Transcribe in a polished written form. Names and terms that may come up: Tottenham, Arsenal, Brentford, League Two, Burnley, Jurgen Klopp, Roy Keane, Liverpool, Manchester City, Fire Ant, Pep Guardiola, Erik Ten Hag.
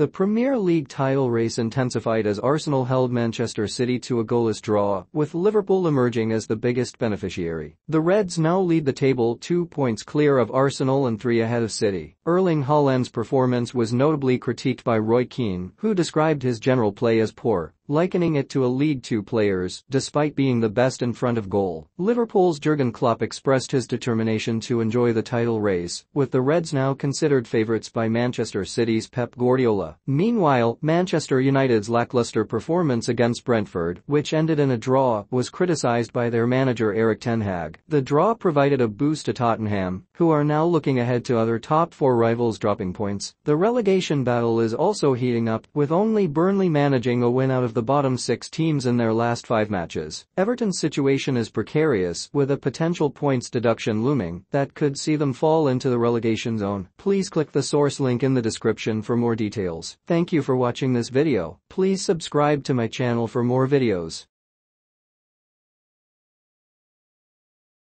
The Premier League title race intensified as Arsenal held Manchester City to a goalless draw, with Liverpool emerging as the biggest beneficiary. The Reds now lead the table 2 points clear of Arsenal and 3 ahead of City. Erling Haaland's performance was notably critiqued by Roy Keane, who described his general play as poor, likening it to a League Two player's, despite being the best in front of goal. Liverpool's Jurgen Klopp expressed his determination to enjoy the title race, with the Reds now considered favourites by Manchester City's Pep Guardiola. Meanwhile, Manchester United's lacklustre performance against Brentford, which ended in a draw, was criticised by their manager Erik Ten Hag. The draw provided a boost to Tottenham, who are now looking ahead to other top-four rivals dropping points. The relegation battle is also heating up, with only Burnley managing a win out of the bottom 6 teams in their last 5 matches. Everton's situation is precarious, with a potential points deduction looming that could see them fall into the relegation zone. Please click the source link in the description for more details. Thank you for watching this video. Please subscribe to my channel for more videos.